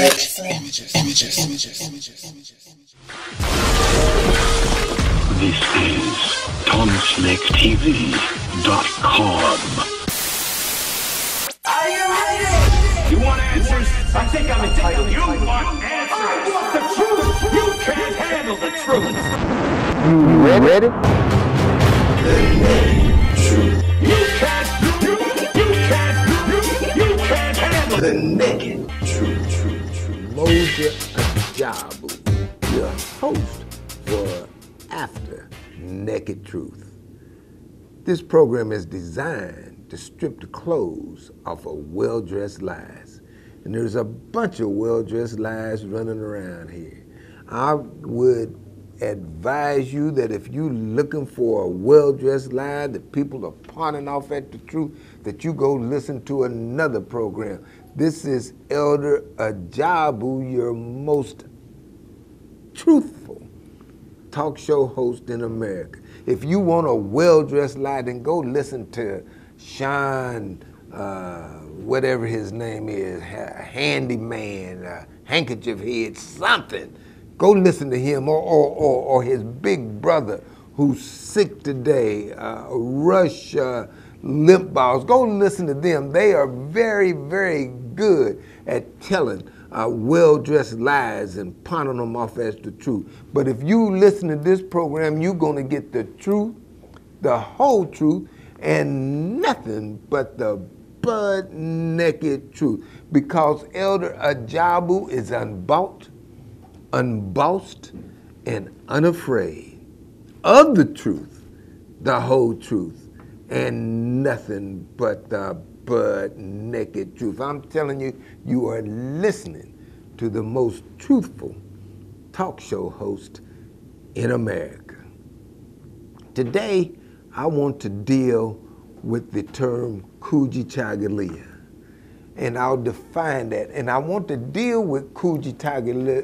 Images. This is tomsnicktv.com. Are you ready? You want answers? I think I'm entitled. You want answers? I want the truth. You can't handle the truth. You ready? You can't. The naked truth. Mmoja Ajabu, your host for After Naked Truth. This program is designed to strip the clothes off of well-dressed lies. And there's a bunch of well-dressed lies running around here. I would advise you that if you're looking for a well-dressed lie that people are pointing off at the truth, that you go listen to another program. This is Elder Ajabu, your most truthful talk show host in America. If you want a well-dressed lie, then go listen to Sean, whatever his name is, handyman, handkerchief head, something. Go listen to him or his big brother who's sick today, Rush, Limp Balls. Go listen to them. They are very, very good at telling well-dressed lies and pawning them off as the truth. But if you listen to this program, you're going to get the truth, the whole truth, and nothing but the butt-naked truth. Because Elder Ajabu is unbought, unbossed, and unafraid of the truth, the whole truth, and nothing but the butt-naked truth. I'm telling you, you are listening to the most truthful talk show host in America. Today, I want to deal with the term Kujichagalia, and I'll define that. And I want to deal with Kujichagalia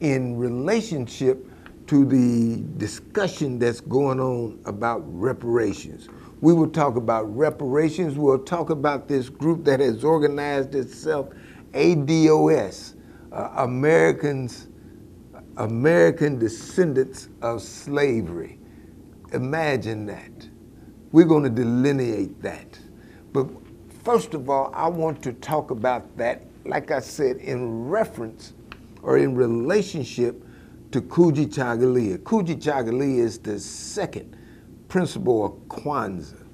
in relationship to the discussion that's going on about reparations. We will talk about reparations. We'll talk about this group that has organized itself, ADOS, American Descendants of Slavery. Imagine that. We're going to delineate that. But first of all, I want to talk about that, like I said, in reference or in relationship to Kujichagalia. Kujichagalia is the second principle of Kwanzaa.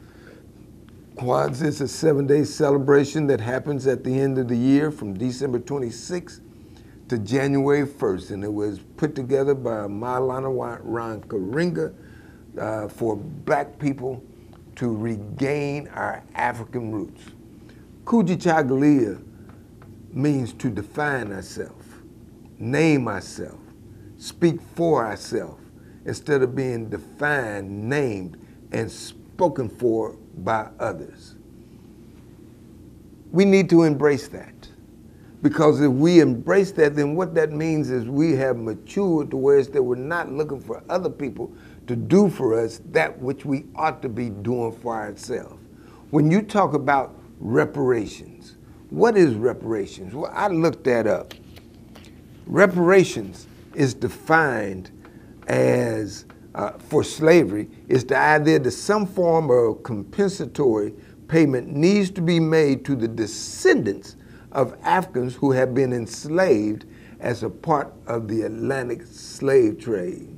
Kwanzaa is a 7-day celebration that happens at the end of the year from December 26th to January 1st. And it was put together by Malana Rankaringa for black people to regain our African roots. Kujichagalia means to define ourselves, name ourselves, speak for ourselves, instead of being defined, named, and spoken for by others. We need to embrace that, because if we embrace that, then what that means is we have matured to where that we're not looking for other people to do for us that which we ought to be doing for ourselves. When you talk about reparations, what is reparations? Well, I looked that up. Reparations is defined as, for slavery, is the idea that some form of compensatory payment needs to be made to the descendants of Africans who have been enslaved as a part of the Atlantic slave trade.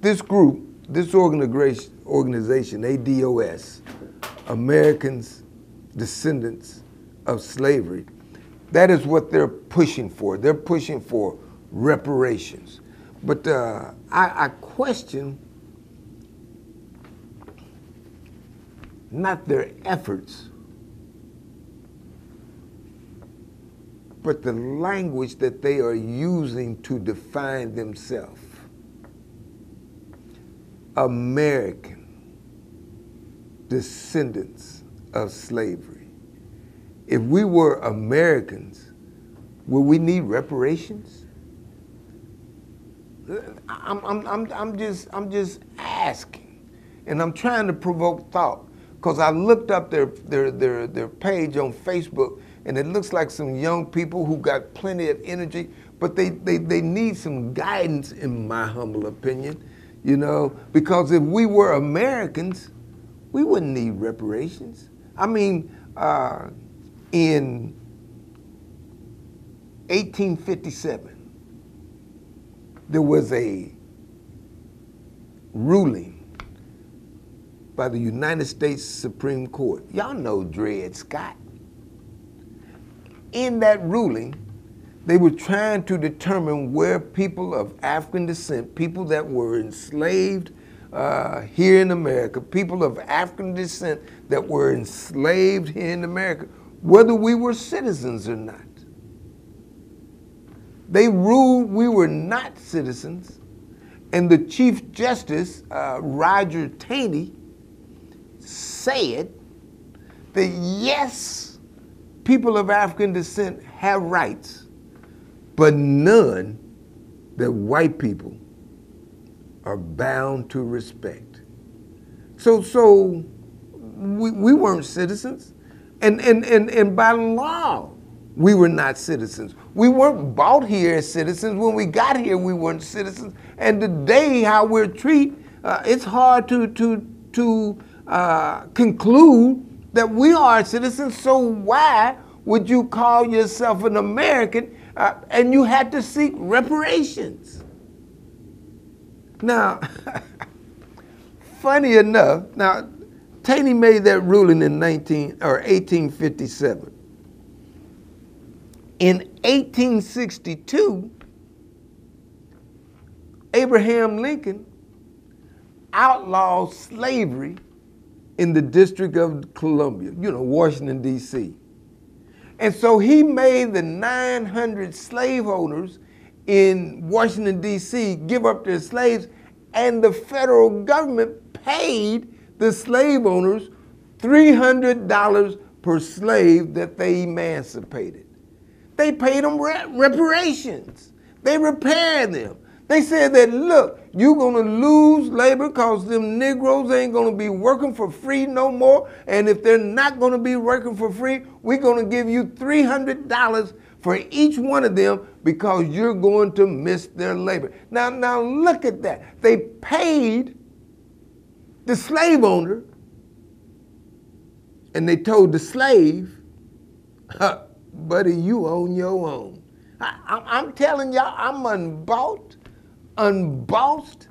This group, this organization, ADOS, Americans, Descendants of Slavery, that is what they're pushing for. They're pushing for reparations. But I question not their efforts, but the language that they are using to define themselves. American Descendants of Slavery. If we were Americans, would we need reparations? I'm just asking, and I'm trying to provoke thought, because I looked up their page on Facebook, and it looks like some young people who got plenty of energy, but they need some guidance, in my humble opinion, you know, because if we were Americans, we wouldn't need reparations. I mean, in 1857, there was a ruling by the United States Supreme Court. Y'all know Dred Scott. In that ruling, they were trying to determine where people of African descent, people that were enslaved here in America, people of African descent that were enslaved here in America, whether we were citizens or not. They ruled we were not citizens, and the Chief Justice, Roger Taney, said that yes, people of African descent have rights, but none that white people are bound to respect. So we weren't citizens, and by law, we were not citizens. We weren't bought here as citizens. When we got here, we weren't citizens. And today, how we're treated, it's hard to conclude that we are citizens. So why would you call yourself an American and you had to seek reparations? Now, funny enough, now Taney made that ruling in 1857. In 1862, Abraham Lincoln outlawed slavery in the District of Columbia, you know, Washington, D.C. And so he made the 900 slaveholders in Washington, D.C. give up their slaves, and the federal government paid the slave owners $300 per slave that they emancipated. They paid them reparations. They repaired them. They said that, look, you're going to lose labor because them Negroes ain't going to be working for free no more. And if they're not going to be working for free, we're going to give you $300 for each one of them because you're going to miss their labor. Now look at that. They paid the slave owner, and they told the slave, buddy, you own your own. I'm telling y'all, I'm unbought, unbossed,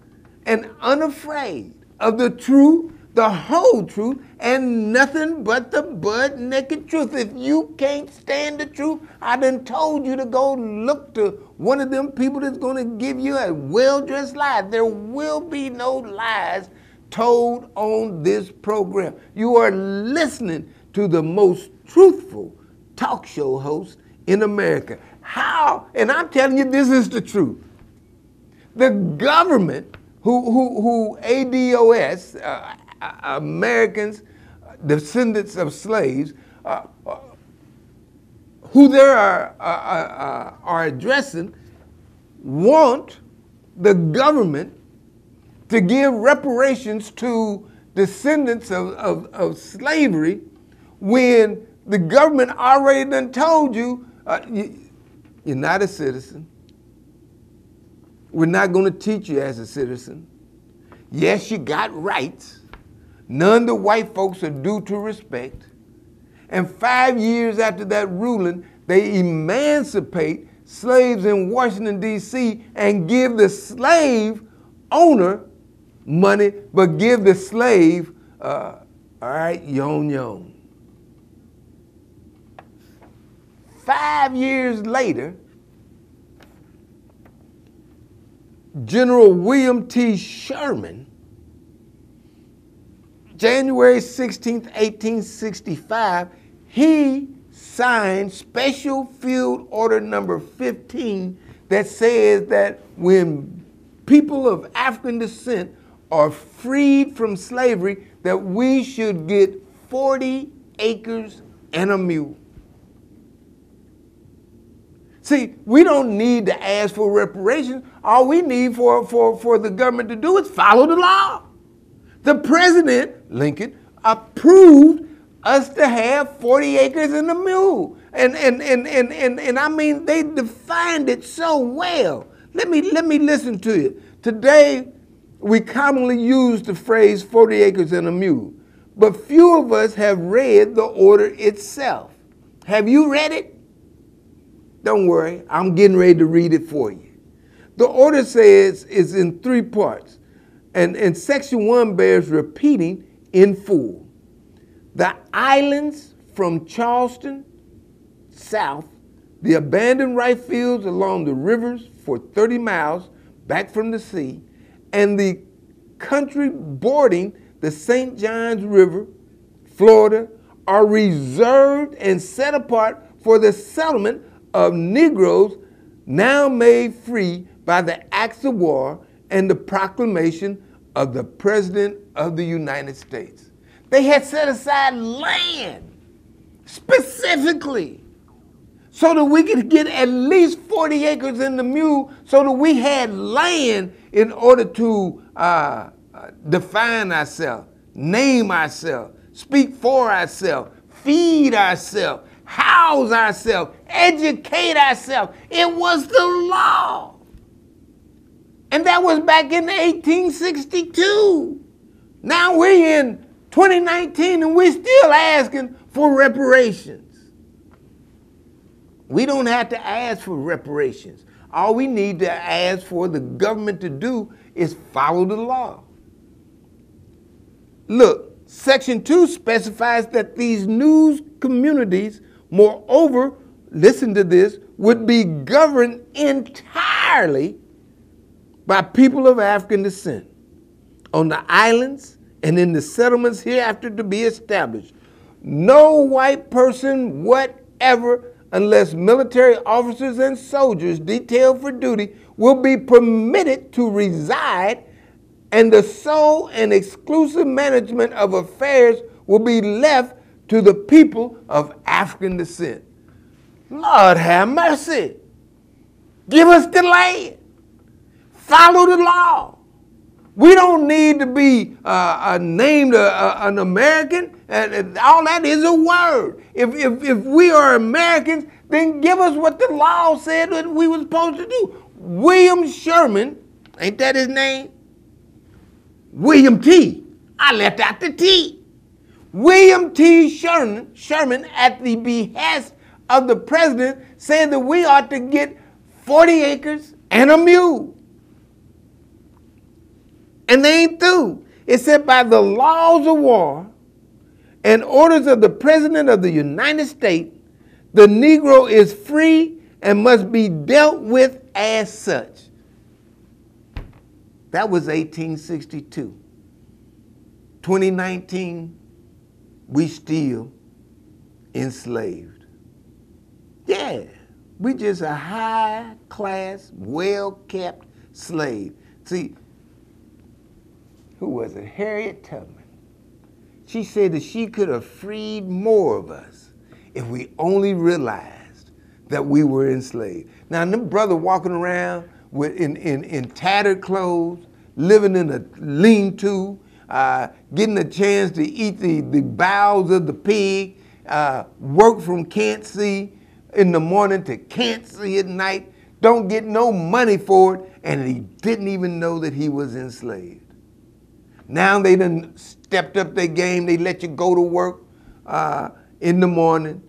and unafraid of the truth, the whole truth, and nothing but the butt naked truth. If you can't stand the truth, I done told you to go look to one of them people that's going to give you a well-dressed lie. There will be no lies told on this program. You are listening to the most truthful talk show host in America. How? And I'm telling you, this is the truth. The government, who ADOS, Americans, descendants of slaves, who they are addressing, want the government to give reparations to descendants of slavery when the government already done told you, you're not a citizen. We're not going to teach you as a citizen. Yes, you got rights. None the white folks are due to respect. And 5 years after that ruling, they emancipate slaves in Washington, D.C. and give the slave owner money, but give the slave, all right, yon yon. 5 years later, General William T. Sherman, January 16, 1865, he signed Special Field Order Number 15 that says that when people of African descent are freed from slavery, that we should get 40 acres and a mule. See, we don't need to ask for reparations. All we need for the government to do is follow the law. The president, Lincoln, approved us to have 40 acres and a mule. And I mean, they defined it so well. Let me listen to you. Today, we commonly use the phrase 40 acres and a mule, but few of us have read the order itself. Have you read it? Don't worry, I'm getting ready to read it for you. The order says it's in three parts, and section 1 bears repeating in full. The islands from Charleston south, the abandoned rice fields along the rivers for 30 miles back from the sea, and the country bordering the St. Johns River, Florida, are reserved and set apart for the settlement of Negroes now made free by the acts of war and the proclamation of the President of the United States. They had set aside land specifically so that we could get at least 40 acres in the mule, so that we had land in order to define ourselves, name ourselves, speak for ourselves, feed ourselves, house ourselves, educate ourselves. It was the law. And that was back in 1862. Now we're in 2019 and we're still asking for reparations. We don't have to ask for reparations. All we need to ask for the government to do is follow the law. Look, Section 2 specifies that these new communities, moreover, listen to this, would be governed entirely by people of African descent on the islands and in the settlements hereafter to be established. No white person whatever, unless military officers and soldiers detailed for duty, will be permitted to reside, and the sole and exclusive management of affairs will be left to the people of African descent. Lord have mercy. Give us the land. Follow the law. We don't need to be named an American. And all that is a word. If we are Americans, then give us what the law said that we were supposed to do. William Sherman, ain't that his name? William T. I left out the T. William T. Sherman, at the behest of the president, said that we ought to get 40 acres and a mule. And they ain't through. It said by the laws of war and orders of the President of the United States, the Negro is free and must be dealt with as such. That was 1862. 2019, we still enslaved. Yeah, we just a high-class, well-kept slave. See, who was it? Harriet Tubman. She said that she could have freed more of us if we only realized that we were enslaved. Now, them brother walking around with in tattered clothes, living in a lean-to, getting a chance to eat the bowels of the pig, work from can't see in the morning to can't see at night, don't get no money for it, and he didn't even know that he was enslaved. Now they done stepped up their game. They let you go to work in the morning,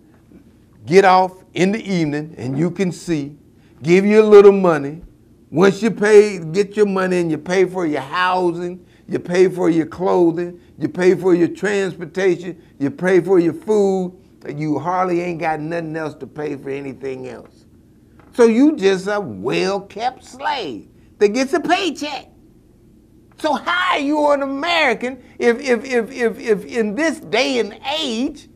get off in the evening, and you can see, give you a little money. Once you pay, get your money and you pay for your housing, you pay for your clothing, you pay for your transportation, you pay for your food, and you hardly ain't got nothing else to pay for anything else. So you just a well-kept slave that gets a paycheck. So how are you an American if in this day and age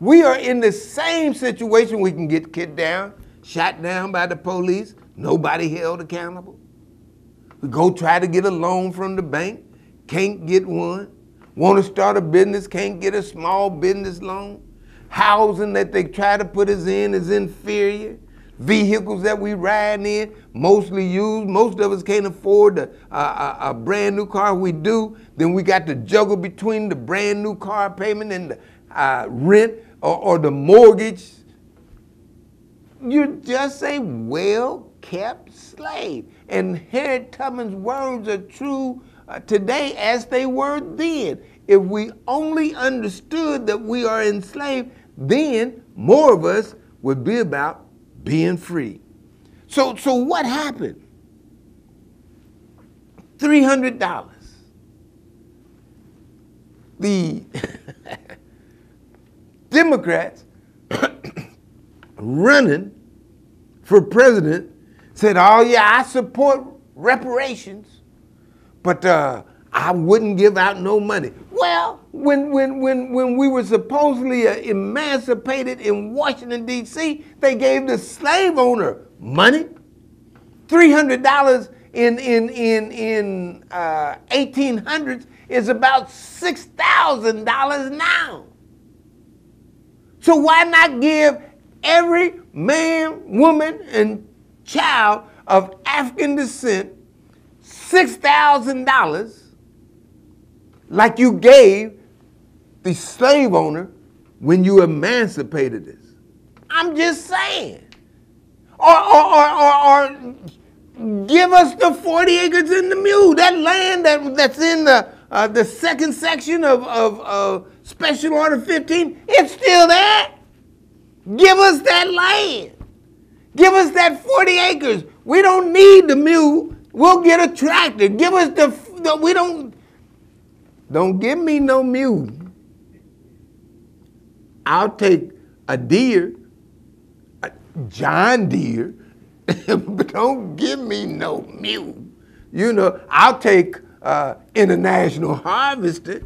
we are in the same situation? We can get kicked down, shot down by the police, nobody held accountable. We go try to get a loan from the bank, can't get one. Want to start a business, can't get a small business loan. Housing that they try to put us in is inferior. Vehicles that we ride in, mostly used. Most of us can't afford a brand new car. If we do, then we got to juggle between the brand new car payment and the rent or the mortgage You're just a well-kept slave. And Harriet Tubman's words are true today as they were then. If we only understood that we are enslaved, then more of us would be about being free. So what happened? $300. The Democrats running for president said, oh yeah, I support reparations, but I wouldn't give out no money. Well, when we were supposedly emancipated in Washington, D.C., they gave the slave owner money, $300 in 1800s is about $6,000 now. So why not give every man, woman, and child of African descent $6,000 like you gave the slave owner when you emancipated us? I'm just saying. Or give us the 40 acres and the mule, that land that's in the second section of Special Order 15, it's still there. Give us that land. Give us that 40 acres. We don't need the mule. We'll get a tractor. Give us the we don't give me no mule. I'll take a deer, a John Deere, but don't give me no mule. You know, I'll take International Harvester,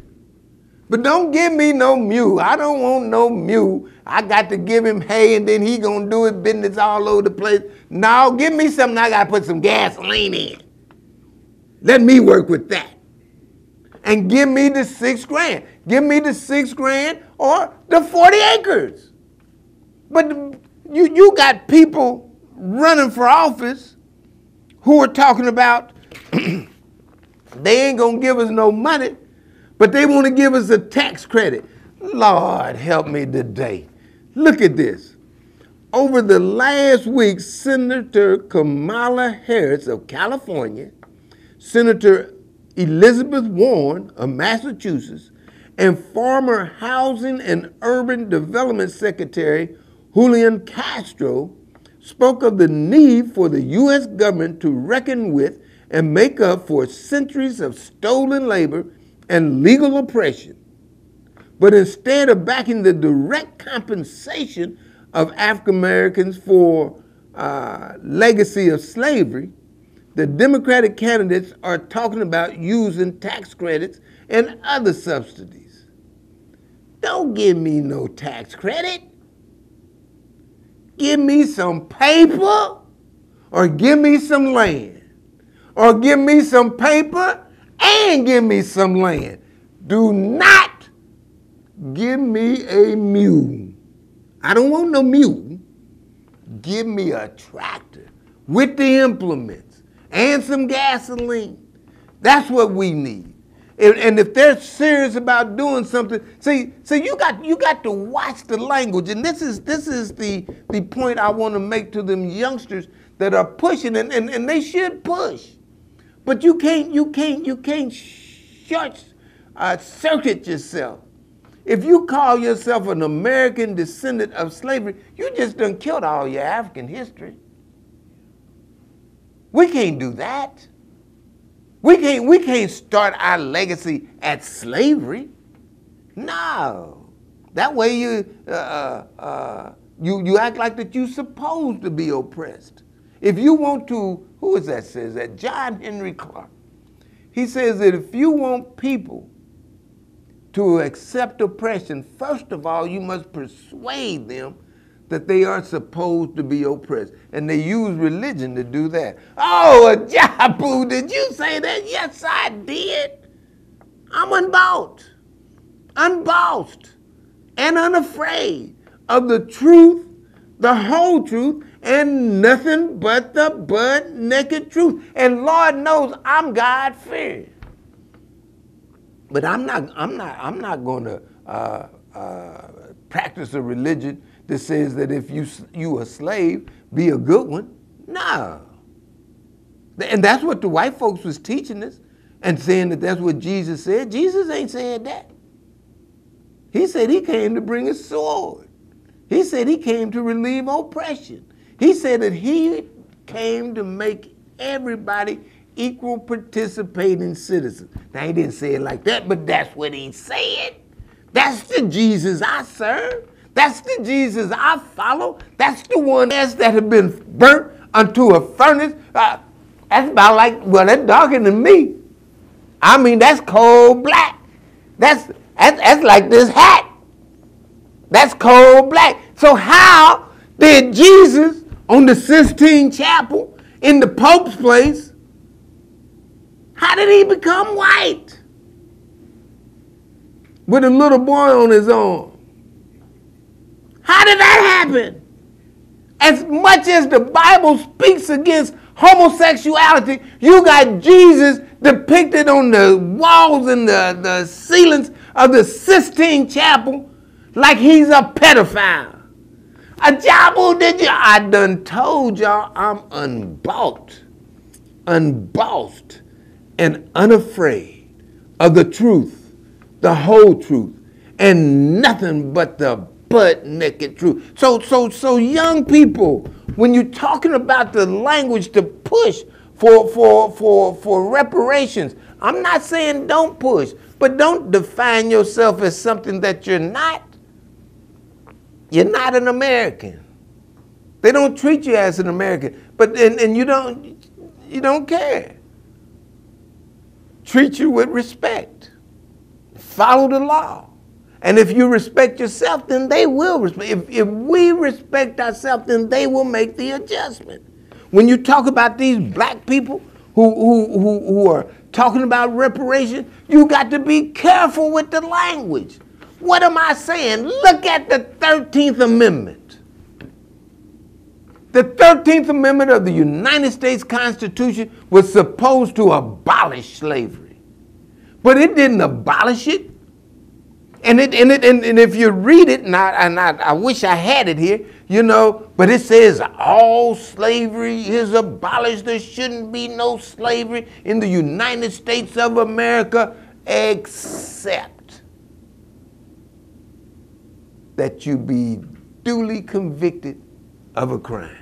but don't give me no mule. I don't want no mule. I got to give him hay and then he gonna do his business all over the place. No, give me something I gotta put some gasoline in. Let me work with that. And give me the $6,000. Give me the $6,000 or the 40 acres. But you got people running for office who are talking about they ain't gonna give us no money, but they want to give us a tax credit. Lord, help me today. Look at this. Over the last week, Senator Kamala Harris of California, Senator Elizabeth Warren of Massachusetts, and former Housing and Urban Development Secretary Julian Castro spoke of the need for the U.S. government to reckon with and make up for centuries of stolen labor and legal oppression. But instead of backing the direct compensation of African Americans for legacy of slavery, the Democratic candidates are talking about using tax credits and other subsidies. Don't give me no tax credit. Give me some paper, or give me some land, or give me some paper and give me some land. Do not give me a mule. I don't want no mule. Give me a tractor with the implements and some gasoline. That's what we need. And if they're serious about doing something, see, you got to watch the language. And this is the point I want to make to them youngsters that are pushing, and they should push. But you can't short circuit yourself. If you call yourself an American descendant of slavery, you just done killed all your African history. We can't do that. We can't start our legacy at slavery. No, that way you act like that you're supposed to be oppressed. If you want to, who is that says that? John Henry Clark. He says that if you want people to accept oppression, first of all, you must persuade them that they are supposed to be oppressed. And they use religion to do that. Oh, Ajabu, did you say that? Yes, I did. I'm unbossed, and unafraid of the truth, the whole truth, and nothing but the butt naked truth. And Lord knows I'm God-fearing. But I'm not going to practice a religion that says that if you a slave, be a good one. No. And that's what the white folks was teaching us and saying that that's what Jesus said. Jesus ain't saying that. He said he came to bring a sword. He said he came to relieve oppression. He said that he came to make everybody equal participating citizens. Now, he didn't say it like that, but that's what he said. That's the Jesus I serve. That's the Jesus I follow. That's the one that had been burnt unto a furnace. That's about like, well, that's darker than me. I mean, that's cold black. That's like this hat. That's cold black. So how did Jesus on the Sistine Chapel in the Pope's place, how did he become white? With a little boy on his arm. How did that happen? As much as the Bible speaks against homosexuality, you got Jesus depicted on the walls and the ceilings of the Sistine Chapel like he's a pedophile. Ajabu, did you? I done told y'all I'm unbossed, and unafraid of the truth, the whole truth, and nothing but the butt naked truth. So young people, when you're talking about the language to push for reparations, I'm not saying don't push, but don't define yourself as something that you're not. You're not an American. They don't treat you as an American, but and you don't care. Treat you with respect. Follow the law. And if you respect yourself, then they will respect. If we respect ourselves, then they will make the adjustment. When you talk about these black people who are talking about reparations, you got to be careful with the language. What am I saying? Look at the 13th Amendment. The 13th Amendment of the United States Constitution was supposed to abolish slavery, but it didn't abolish it. And if you read it, and I wish I had it here, you know, but it says all slavery is abolished. There shouldn't be no slavery in the United States of America, except that you be duly convicted of a crime.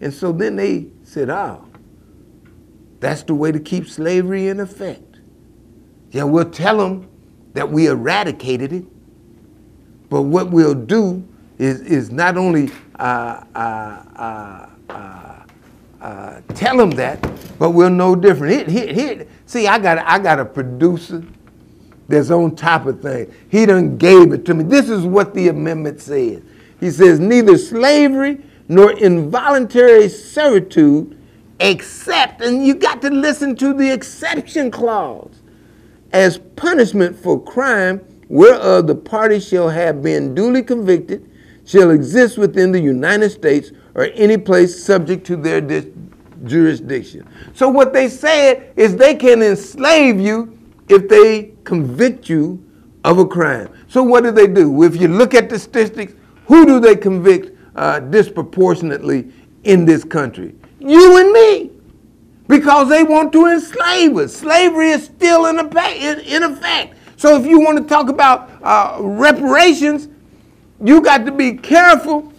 And so then they said, oh, that's the way to keep slavery in effect. Yeah, we'll tell them that we eradicated it, but what we'll do is not only tell them that, but we'll know different. See, I got a producer that's on top of things. He done gave it to me. This is what the amendment says. He says, neither slavery nor involuntary servitude except, and you got to listen to the exception clause, as punishment for crime whereof the party shall have been duly convicted, shall exist within the United States or any place subject to their jurisdiction. So what they said is they can enslave you if they convict you of a crime. So what do they do? If you look at the statistics, who do they convict disproportionately in this country? You and me. Because they want to enslave us. Slavery is still in effect. So if you want to talk about reparations, you got to be careful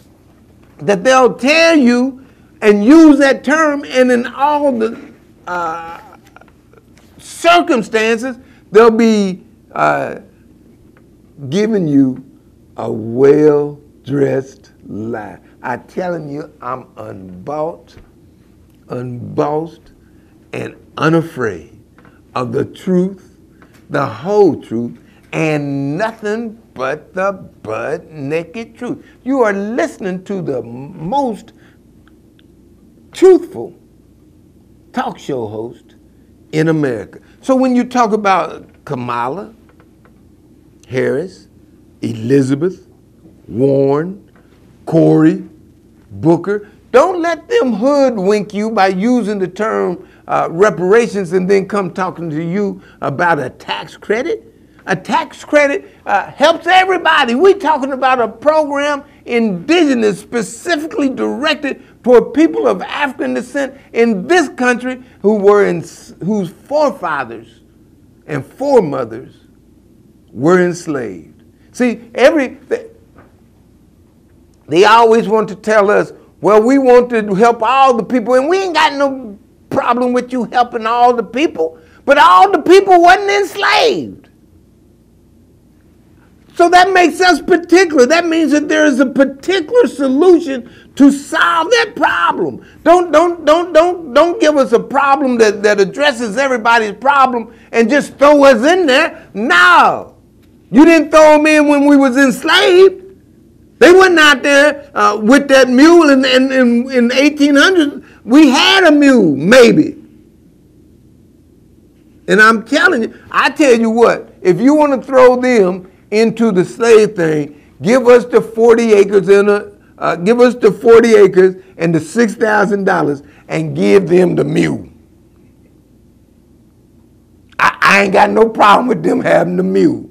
that they'll tell you and use that term, and in all the circumstances, they'll be giving you a well-dressed lie. I'm telling you, I'm unbossed, and unafraid of the truth, the whole truth, and nothing but the butt naked truth. You are listening to the most truthful talk show host in America. So when you talk about Kamala Harris, Elizabeth Warren, Cory Booker, don't let them hoodwink you by using the term reparations and then come talking to you about a tax credit. A tax credit helps everybody. We're talking about a program indigenous, specifically directed toward people of African descent in this country who were whose forefathers and foremothers were enslaved. See, they always want to tell us, well, we want to help all the people, and we ain't got no problem with you helping all the people, but all the people wasn't enslaved. So that makes us particular. That means that there is a particular solution to solve that problem. Don't give us a problem that addresses everybody's problem and just throw us in there. No. You didn't throw them in when we was enslaved. They wasn't out there with that mule in 1800s. We had a mule, maybe. And I'm telling you, I tell you what, if you want to throw them into the slave thing, give us the 40 acres give us the 40 acres and the $6,000 and give them the mule. I ain't got no problem with them having the mule,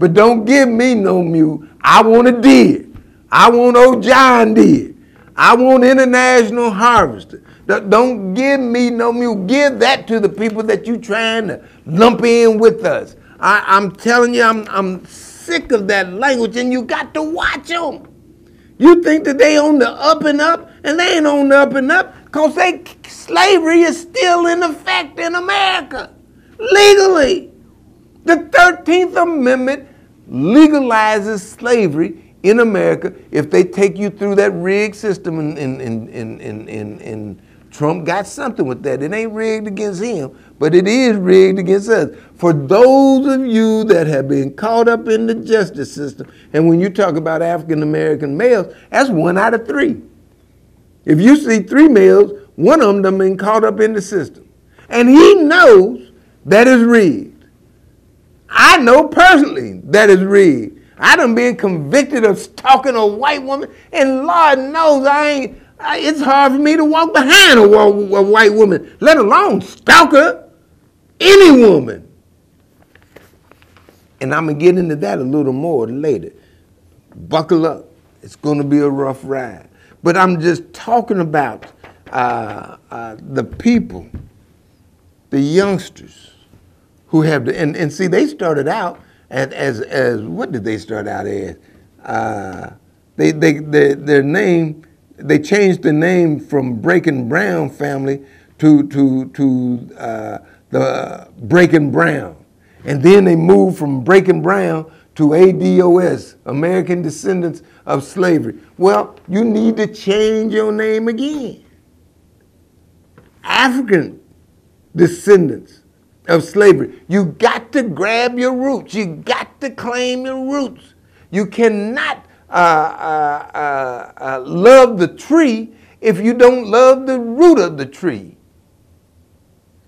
but don't give me no mule. I want a deer. I want old John Deere. I want International Harvester. Don't give me no mule. Give that to the people that you trying to lump in with us. I'm telling you, I'm sick of that language, and you got to watch them. You think that they on the up and up, and they ain't on the up and up, because slavery is still in effect in America, legally. The 13th Amendment legalizes slavery in America if they take you through that rigged system, and Trump got something with that. It ain't rigged against him, but it is rigged against us. For those of you that have been caught up in the justice system, and when you talk about African-American males, that's 1 out of 3. If you see 3 males, one of them done been caught up in the system. And he knows that is rigged. I know personally that is rigged. I done been convicted of stalking a white woman, and Lord knows I ain't. It's hard for me to walk behind a white woman, let alone stalk her, any woman. And I'm going to get into that a little more later. Buckle up. It's going to be a rough ride. But I'm just talking about the people, the youngsters who have the, and see, they started out as what did they start out as? Their name, they changed the name from Breaking Brown family to the Breaking Brown. And then they moved from Breaking Brown to ADOS, American Descendants of Slavery. Well, you need to change your name again. African Descendants of Slavery. You got to grab your roots. You got to claim your roots. You cannot love the tree if you don't love the root of the tree.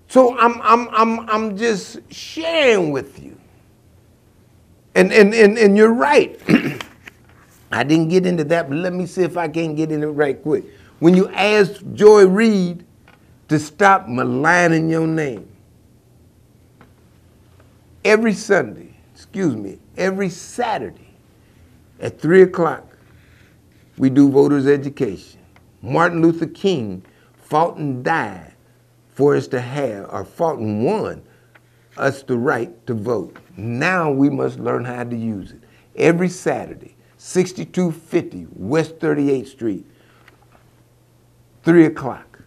So I'm just sharing with you. And you're right. I didn't get into that, but let me see if I can get into it right quick. When you asked Joy Reid to stop maligning your name, every Saturday, at 3 o'clock, we do voters' education. Martin Luther King fought and died for us to have, or fought and won us the right to vote. Now we must learn how to use it. Every Saturday, 6250 West 38th Street, 3 o'clock.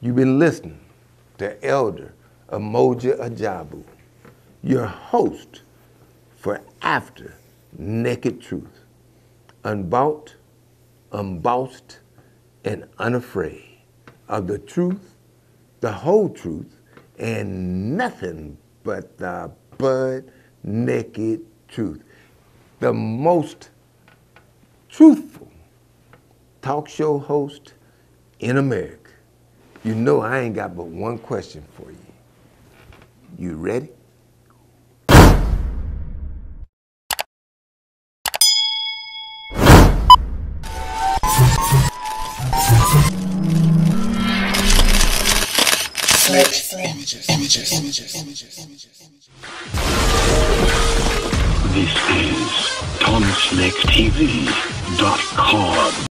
You've been listening to Elder Mmoja Ajabu, your host for After Naked Truth, unbought, unbossed, and unafraid of the truth, the whole truth, and nothing but the butt naked truth. The most truthful talk show host in America. You know I ain't got but one question for you. You ready? Images. This is tomsnicktv.com.